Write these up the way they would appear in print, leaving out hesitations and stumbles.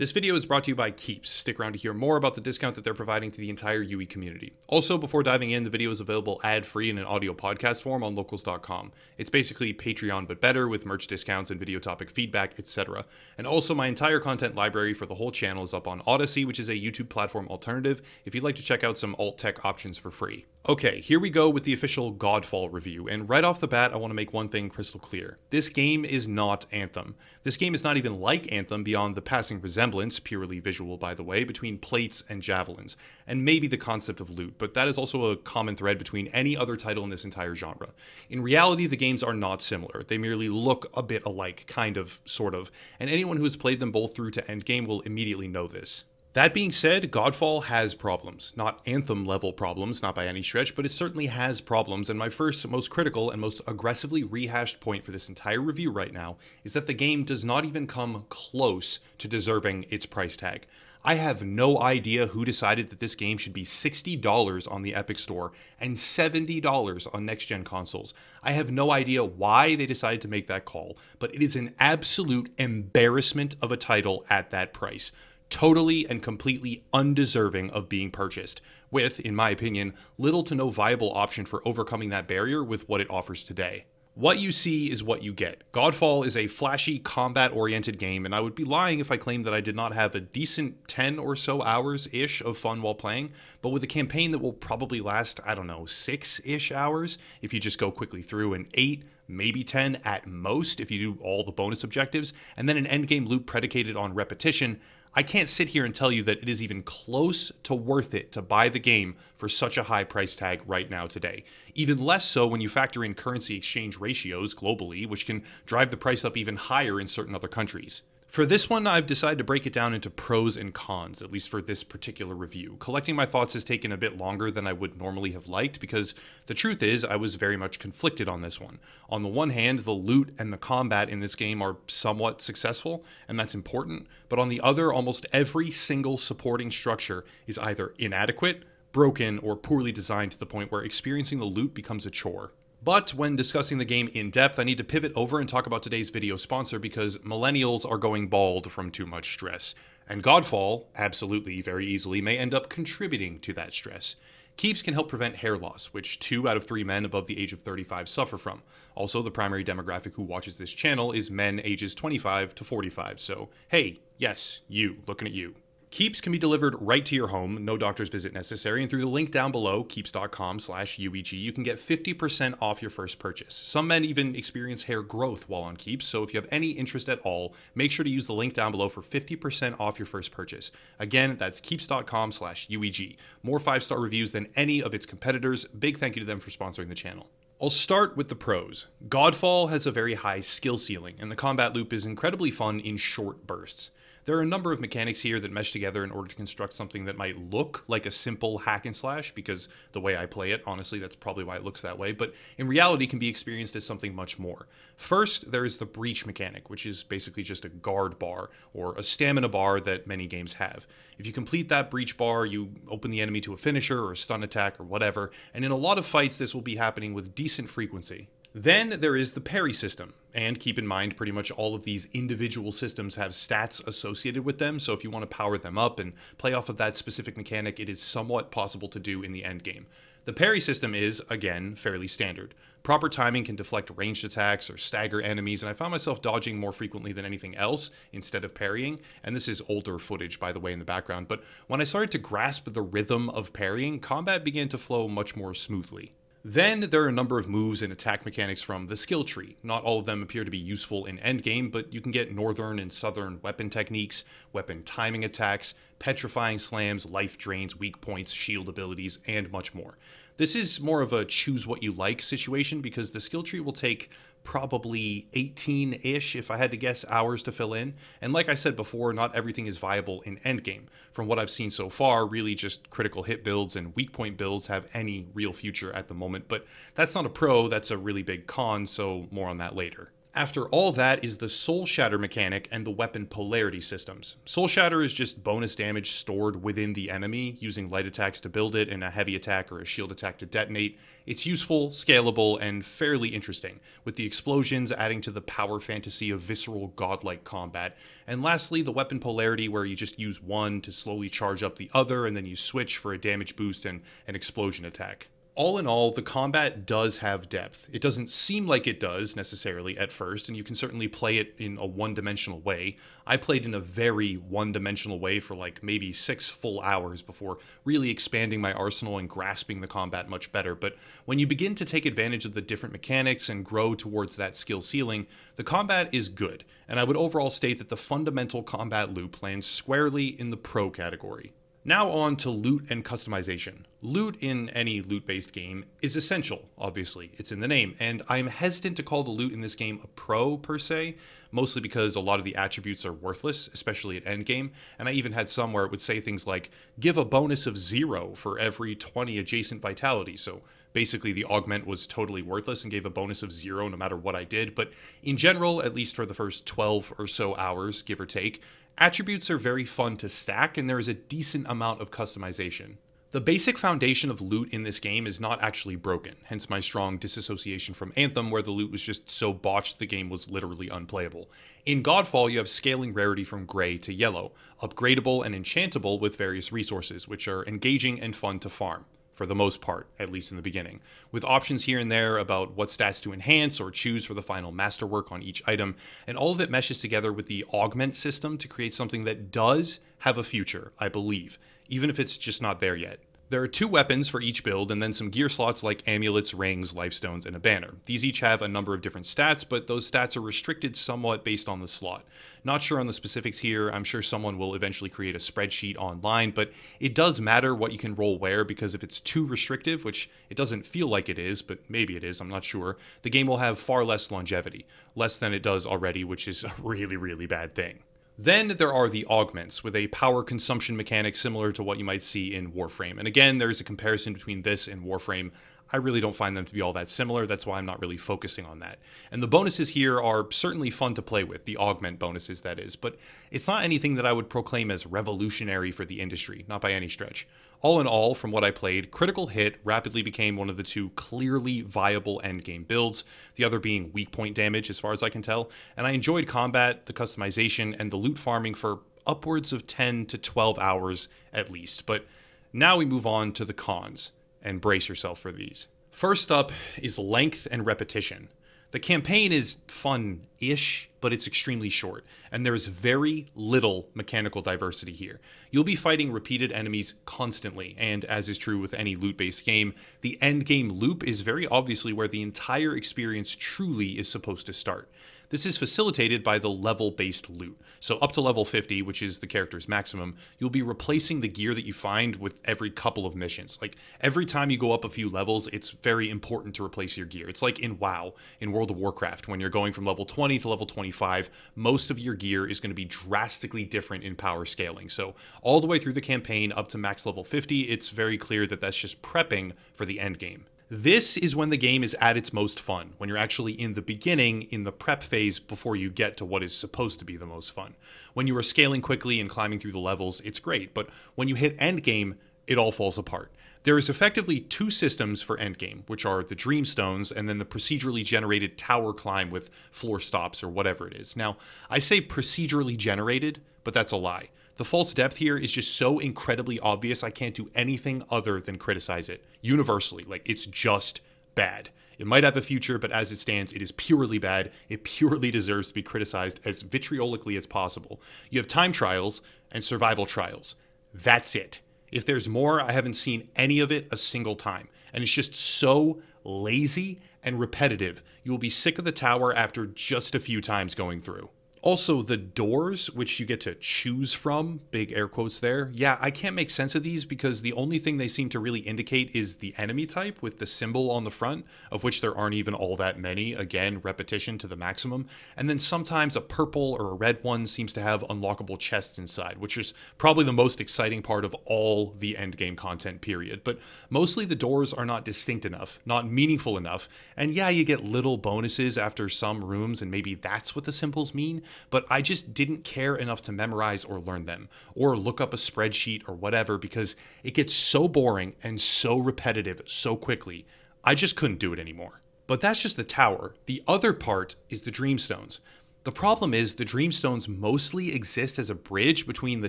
This video is brought to you by Keeps. Stick around to hear more about the discount that they're providing to the entire UE community. Also, before diving in, the video is available ad-free in an audio podcast form on locals.com. It's basically Patreon but better, with merch discounts and video topic feedback, etc. And also, my entire content library for the whole channel is up on Odyssey, which is a YouTube platform alternative, if you'd like to check out some alt-tech options for free. Okay, here we go with the official Godfall review, and right off the bat I want to make one thing crystal clear. This game is not Anthem. This game is not even like Anthem beyond the passing resemblance, purely visual by the way, between plates and javelins, and maybe the concept of loot, but that is also a common thread between any other title in this entire genre. In reality, the games are not similar. They merely look a bit alike, kind of, sort of, and anyone who has played them both through to endgame will immediately know this. That being said, Godfall has problems. Not Anthem-level problems, not by any stretch, but it certainly has problems, and my first, most critical, and most aggressively rehashed point for this entire review right now is that the game does not even come close to deserving its price tag. I have no idea who decided that this game should be $60 on the Epic Store and $70 on next-gen consoles. I have no idea why they decided to make that call, but it is an absolute embarrassment of a title at that price. Totally and completely undeserving of being purchased, with, in my opinion, little to no viable option for overcoming that barrier with what it offers today. What you see is what you get. Godfall is a flashy, combat-oriented game, and I would be lying if I claimed that I did not have a decent 10 or so hours-ish of fun while playing, but with a campaign that will probably last, I don't know, 6-ish hours if you just go quickly through, and 8, maybe 10 at most if you do all the bonus objectives, and then an endgame loop predicated on repetition, I can't sit here and tell you that it is even close to worth it to buy the game for such a high price tag right now today. Even less so when you factor in currency exchange ratios globally, which can drive the price up even higher in certain other countries. For this one, I've decided to break it down into pros and cons, at least for this particular review. Collecting my thoughts has taken a bit longer than I would normally have liked, because the truth is, I was very much conflicted on this one. On the one hand, the loot and the combat in this game are somewhat successful, and that's important, but on the other, almost every single supporting structure is either inadequate, broken, or poorly designed to the point where experiencing the loot becomes a chore. But when discussing the game in depth, I need to pivot over and talk about today's video sponsor, because millennials are going bald from too much stress. And Godfall, absolutely, very easily, may end up contributing to that stress. Keeps can help prevent hair loss, which 2 out of 3 men above the age of 35 suffer from. Also, the primary demographic who watches this channel is men ages 25 to 45, so hey, yes, you, looking at you. Keeps can be delivered right to your home, no doctor's visit necessary, and through the link down below, keeps.com/UEG, you can get 50% off your first purchase. Some men even experience hair growth while on Keeps, so if you have any interest at all, make sure to use the link down below for 50% off your first purchase. Again, that's keeps.com/UEG. More 5-star reviews than any of its competitors. Big thank you to them for sponsoring the channel. I'll start with the pros. Godfall has a very high skill ceiling, and the combat loop is incredibly fun in short bursts. There are a number of mechanics here that mesh together in order to construct something that might look like a simple hack and slash, because the way I play it, honestly, that's probably why it looks that way, but in reality can be experienced as something much more. First, there is the breach mechanic, which is basically just a guard bar, or a stamina bar that many games have. If you complete that breach bar, you open the enemy to a finisher or a stun attack or whatever, and in a lot of fights this will be happening with decent frequency. Then there is the parry system, and keep in mind pretty much all of these individual systems have stats associated with them, so if you want to power them up and play off of that specific mechanic, it is somewhat possible to do in the endgame. The parry system is, again, fairly standard. Proper timing can deflect ranged attacks or stagger enemies, and I found myself dodging more frequently than anything else instead of parrying, and this is older footage, by the way, in the background, but when I started to grasp the rhythm of parrying, combat began to flow much more smoothly. Then there are a number of moves and attack mechanics from the skill tree. Not all of them appear to be useful in endgame, but you can get northern and southern weapon techniques, weapon timing attacks, petrifying slams, life drains, weak points, shield abilities, and much more. This is more of a choose what you like situation, because the skill tree will take probably 18-ish, if I had to guess, hours to fill in. And like I said before, not everything is viable in endgame. From what I've seen so far, really just critical hit builds and weak point builds have any real future at the moment, but that's not a pro, that's a really big con, so more on that later. After all that is the Soul Shatter mechanic and the weapon polarity systems. Soul Shatter is just bonus damage stored within the enemy, using light attacks to build it and a heavy attack or a shield attack to detonate. It's useful, scalable, and fairly interesting, with the explosions adding to the power fantasy of visceral godlike combat. And lastly, the weapon polarity, where you just use one to slowly charge up the other and then you switch for a damage boost and an explosion attack. All in all, the combat does have depth. It doesn't seem like it does, necessarily, at first, and you can certainly play it in a one-dimensional way. I played in a very one-dimensional way for like maybe 6 full hours before really expanding my arsenal and grasping the combat much better, but when you begin to take advantage of the different mechanics and grow towards that skill ceiling, the combat is good, and I would overall state that the fundamental combat loop lands squarely in the pro category. Now on to loot and customization. Loot in any loot-based game is essential, obviously. It's in the name, and I'm hesitant to call the loot in this game a pro, per se, mostly because a lot of the attributes are worthless, especially at endgame, and I even had some where it would say things like, give a bonus of 0 for every 20 adjacent vitality, so basically the augment was totally worthless and gave a bonus of 0 no matter what I did, but in general, at least for the first 12 or so hours, give or take, attributes are very fun to stack, and there is a decent amount of customization. The basic foundation of loot in this game is not actually broken, hence my strong disassociation from Anthem, where the loot was just so botched the game was literally unplayable. In Godfall, you have scaling rarity from gray to yellow, upgradable and enchantable with various resources, which are engaging and fun to farm. For the most part, at least in the beginning, with options here and there about what stats to enhance or choose for the final masterwork on each item, and all of it meshes together with the augment system to create something that does have a future, I believe, even if it's just not there yet. There are 2 weapons for each build, and then some gear slots like amulets, rings, lifestones, and a banner. These each have a number of different stats, but those stats are restricted somewhat based on the slot. Not sure on the specifics here, I'm sure someone will eventually create a spreadsheet online, but it does matter what you can roll where, because if it's too restrictive, which it doesn't feel like it is, but maybe it is, I'm not sure, the game will have far less longevity, less than it does already, which is a really, really bad thing. Then there are the augments, with a power consumption mechanic similar to what you might see in Warframe. And again, there's a comparison between this and Warframe. I really don't find them to be all that similar, that's why I'm not really focusing on that. And the bonuses here are certainly fun to play with, the augment bonuses that is, but it's not anything that I would proclaim as revolutionary for the industry, not by any stretch. All in all, from what I played, Critical Hit rapidly became one of the 2 clearly viable endgame builds, the other being weak point damage as far as I can tell, and I enjoyed combat, the customization, and the loot farming for upwards of 10 to 12 hours at least. But now we move on to the cons, and brace yourself for these. First up is length and repetition. The campaign is fun-ish, but it's extremely short, and there is very little mechanical diversity here. You'll be fighting repeated enemies constantly, and as is true with any loot-based game, the endgame loop is very obviously where the entire experience truly is supposed to start. This is facilitated by the level-based loot. So up to level 50, which is the character's maximum, you'll be replacing the gear that you find with every couple of missions. Like, every time you go up a few levels, it's very important to replace your gear. It's like in WoW, in World of Warcraft, when you're going from level 20 to level 25, most of your gear is going to be drastically different in power scaling. So all the way through the campaign up to max level 50, it's very clear that that's just prepping for the end game. This is when the game is at its most fun, when you're actually in the beginning, in the prep phase before you get to what is supposed to be the most fun. When you are scaling quickly and climbing through the levels, it's great, but when you hit endgame, it all falls apart. There is effectively 2 systems for endgame, which are the Dream Stones and then the procedurally generated tower climb with floor stops or whatever it is. Now, I say procedurally generated, but that's a lie. The false depth here is just so incredibly obvious, I can't do anything other than criticize it. Universally, like, it's just bad. It might have a future, but as it stands, it is purely bad. It purely deserves to be criticized as vitriolically as possible. You have time trials and survival trials. That's it. If there's more, I haven't seen any of it a single time. And it's just so lazy and repetitive. You will be sick of the tower after just a few times going through. Also, the doors, which you get to choose from, big air quotes there. Yeah, I can't make sense of these because the only thing they seem to really indicate is the enemy type with the symbol on the front, of which there aren't even all that many. Again, repetition to the maximum. And then sometimes a purple or a red one seems to have unlockable chests inside, which is probably the most exciting part of all the endgame content, period. But mostly the doors are not distinct enough, not meaningful enough. And yeah, you get little bonuses after some rooms, and maybe that's what the symbols mean. But I just didn't care enough to memorize or learn them or look up a spreadsheet or whatever because it gets so boring and so repetitive so quickly. I just couldn't do it anymore. But that's just the tower. The other part is the Dreamstones. The problem is the Dreamstones mostly exist as a bridge between the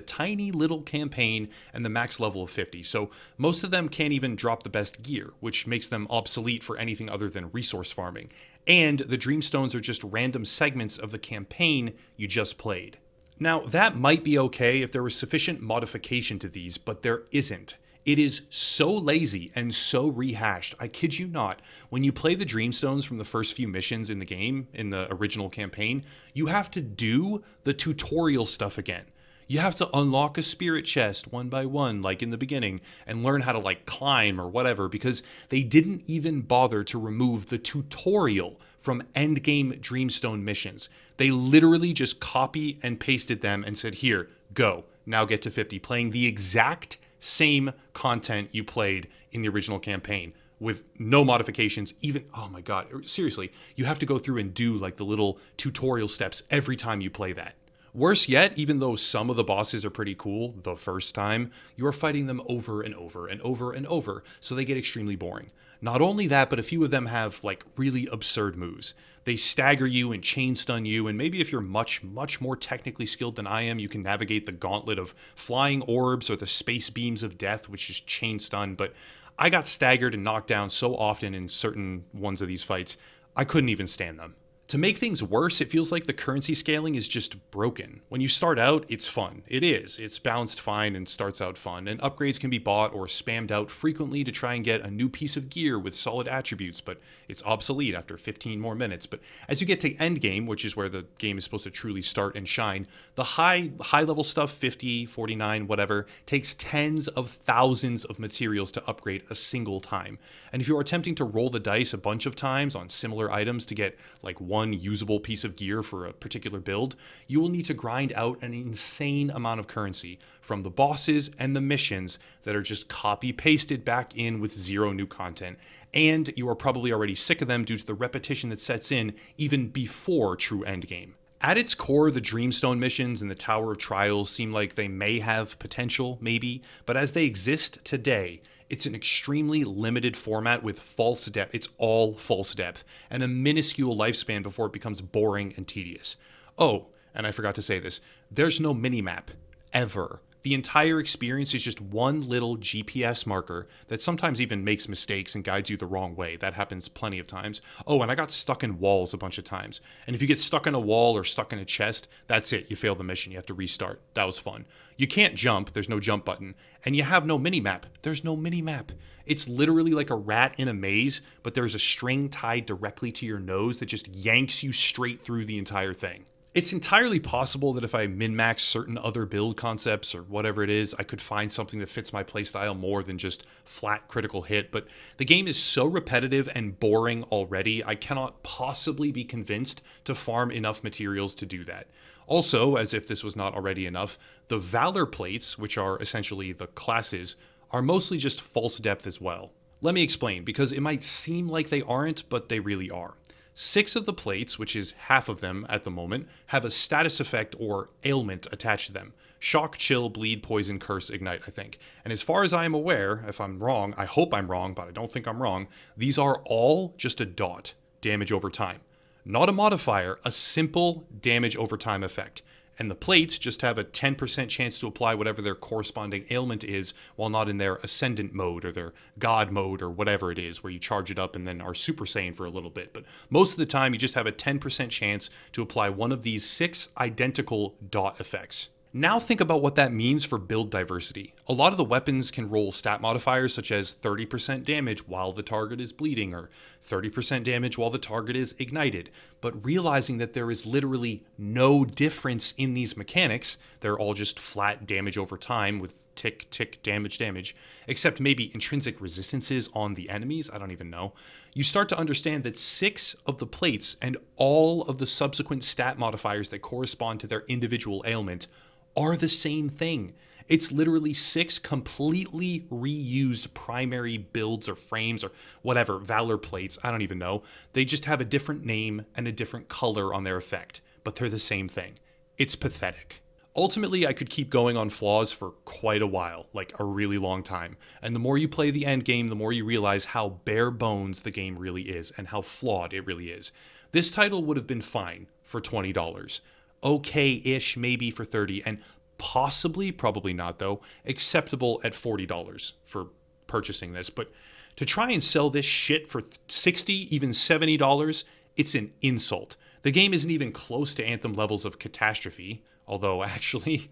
tiny little campaign and the max level of 50, so most of them can't even drop the best gear, which makes them obsolete for anything other than resource farming. And the Dreamstones are just random segments of the campaign you just played. Now, that might be okay if there was sufficient modification to these, but there isn't. It is so lazy and so rehashed. I kid you not, when you play the Dreamstones from the first few missions in the game, in the original campaign, you have to do the tutorial stuff again. You have to unlock a spirit chest one by one, like in the beginning, and learn how to like climb or whatever, because they didn't even bother to remove the tutorial from endgame Dreamstone missions. They literally just copy and pasted them and said, here, go, now get to 50, playing the exact same content you played in the original campaign with no modifications. Even, oh my God, seriously, you have to go through and do like the little tutorial steps every time you play that. Worse yet, even though some of the bosses are pretty cool the first time, you're fighting them over and over and over and over, so they get extremely boring. Not only that, but a few of them have like really absurd moves. They stagger you and chain stun you, and maybe if you're much, much more technically skilled than I am, you can navigate the gauntlet of flying orbs or the space beams of death, which is chain stun, but I got staggered and knocked down so often in certain ones of these fights, I couldn't even stand them. To make things worse, it feels like the currency scaling is just broken. When you start out, it's fun. It is. It's balanced fine and starts out fun, and upgrades can be bought or spammed out frequently to try and get a new piece of gear with solid attributes, but it's obsolete after 15 more minutes. But as you get to endgame, which is where the game is supposed to truly start and shine, the high level stuff, 50, 49, whatever, takes tens of thousands of materials to upgrade a single time. And if you're attempting to roll the dice a bunch of times on similar items to get like one usable piece of gear for a particular build, you will need to grind out an insane amount of currency from the bosses and the missions that are just copy-pasted back in with zero new content. And you are probably already sick of them due to the repetition that sets in even before true endgame. At its core, the Dreamstone missions and the Tower of Trials seem like they may have potential, maybe, but as they exist today, it's an extremely limited format with false depth. It's all false depth and a minuscule lifespan before it becomes boring and tedious. Oh, and I forgot to say this, there's no minimap, ever. The entire experience is just one little GPS marker that sometimes even makes mistakes and guides you the wrong way. That happens plenty of times. Oh, and I got stuck in walls a bunch of times. And if you get stuck in a wall or stuck in a chest, that's it. You fail the mission. You have to restart. That was fun. You can't jump. There's no jump button. And you have no minimap. There's no minimap. It's literally like a rat in a maze, but there's a string tied directly to your nose that just yanks you straight through the entire thing. It's entirely possible that if I min-max certain other build concepts or whatever it is, I could find something that fits my playstyle more than just flat critical hit, but the game is so repetitive and boring already, I cannot possibly be convinced to farm enough materials to do that. Also, as if this was not already enough, the Valor Plates, which are essentially the classes, are mostly just false depth as well. Let me explain, because it might seem like they aren't, but they really are. 6 of the plates, which is half of them at the moment, have a status effect or ailment attached to them. Shock, chill, bleed, poison, curse, ignite, I think. And as far as I am aware, if I'm wrong, I hope I'm wrong, but I don't think I'm wrong, these are all just a dot, damage over time. Not a modifier, a simple damage over time effect. And the plates just have a 10% chance to apply whatever their corresponding ailment is while not in their ascendant mode or their god mode or whatever it is where you charge it up and then are super saiyan for a little bit. But most of the time you just have a 10% chance to apply one of these 6 identical dot effects. Now think about what that means for build diversity. A lot of the weapons can roll stat modifiers such as 30% damage while the target is bleeding or 30% damage while the target is ignited, but realizing that there is literally no difference in these mechanics, they're all just flat damage over time with tick, tick, damage, damage, except maybe intrinsic resistances on the enemies, I don't even know, you start to understand that 6 of the plates and all of the subsequent stat modifiers that correspond to their individual ailment are the same thing. It's literally 6 completely reused primary builds or frames or whatever, Valor plates, I don't even know. They just have a different name and a different color on their effect, but they're the same thing. It's pathetic. Ultimately, I could keep going on flaws for quite a while, like a really long time. And the more you play the end game, the more you realize how bare bones the game really is and how flawed it really is. This title would have been fine for $20. Okay-ish maybe for $30, and possibly, probably not though, acceptable at $40 for purchasing this. But to try and sell this shit for $60, even $70, it's an insult. The game isn't even close to Anthem levels of catastrophe, although actually,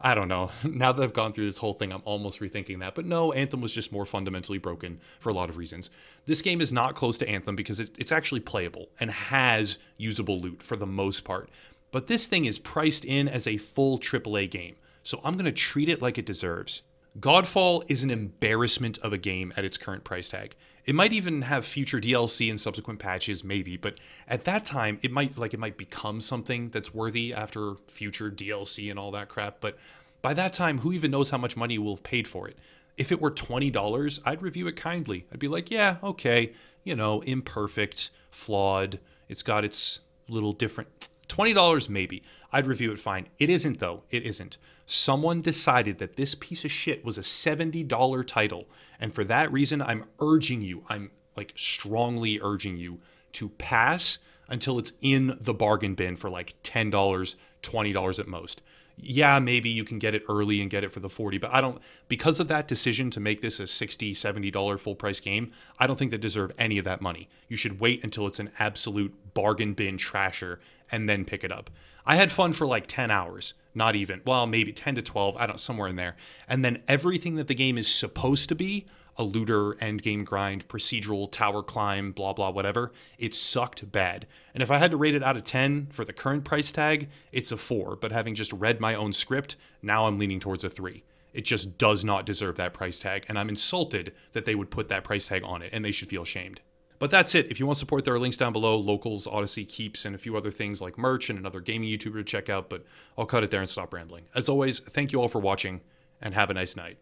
I don't know. Now that I've gone through this whole thing, I'm almost rethinking that. But no, Anthem was just more fundamentally broken for a lot of reasons. This game is not close to Anthem because it's actually playable and has usable loot for the most part. But this thing is priced in as a full AAA game, so I'm going to treat it like it deserves. Godfall is an embarrassment of a game at its current price tag. It might even have future DLC and subsequent patches, maybe, but at that time, it might become something that's worthy after future DLC and all that crap, but by that time, who even knows how much money we'll have paid for it? If it were $20, I'd review it kindly. I'd be like, yeah, okay, you know, imperfect, flawed, it's got its little different... $20 maybe. I'd review it fine. It isn't though. It isn't. Someone decided that this piece of shit was a $70 title. And for that reason, I'm urging you, I'm like strongly urging you to pass until it's in the bargain bin for like $10, $20 at most. Yeah, maybe you can get it early and get it for the $40, but because of that decision to make this a $60, $70 full price game, I don't think they deserve any of that money. You should wait until it's an absolute bargain bin trasher and then pick it up. I had fun for like 10 hours, not even, well, maybe 10 to 12, I don't know, somewhere in there. And then everything that the game is supposed to be, a looter, endgame grind, procedural, tower climb, blah, blah, whatever, it sucked bad. And if I had to rate it out of 10 for the current price tag, it's a 4, but having just read my own script, now I'm leaning towards a 3. It just does not deserve that price tag, and I'm insulted that they would put that price tag on it, and they should feel ashamed. But that's it. If you want support, there are links down below, Locals, Odyssey, Keeps, and a few other things like merch and another gaming YouTuber to check out, but I'll cut it there and stop rambling. As always, thank you all for watching, and have a nice night.